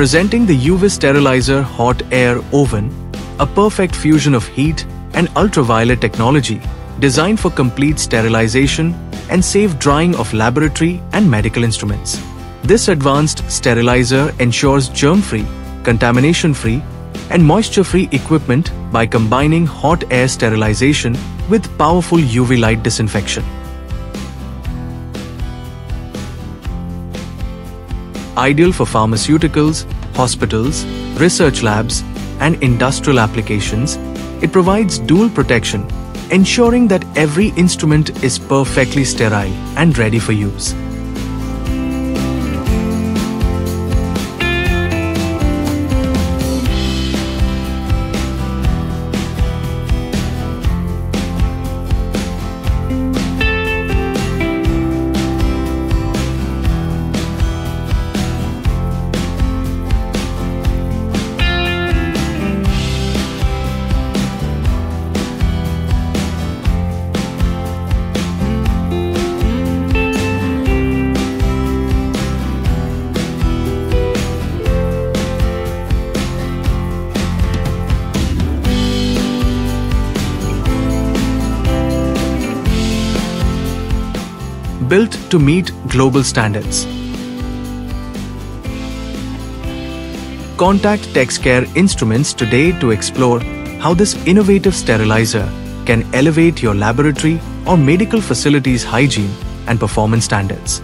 presenting the UV sterilizer hot air oven, a perfect fusion of heat and ultraviolet technology designed for complete sterilization and safe drying of laboratory and medical instruments. This advanced sterilizer ensures germ-free, contamination-free, and moisture-free equipment by combining hot air sterilization with powerful UV light disinfection. Ideal for pharmaceuticals, hospitals, research labs, and industrial applications, it provides dual protection, ensuring that every instrument is perfectly sterile and ready for use. Built to meet global standards. Contact TexCare Instruments today to explore how this innovative sterilizer can elevate your laboratory or medical facilities' hygiene and performance standards.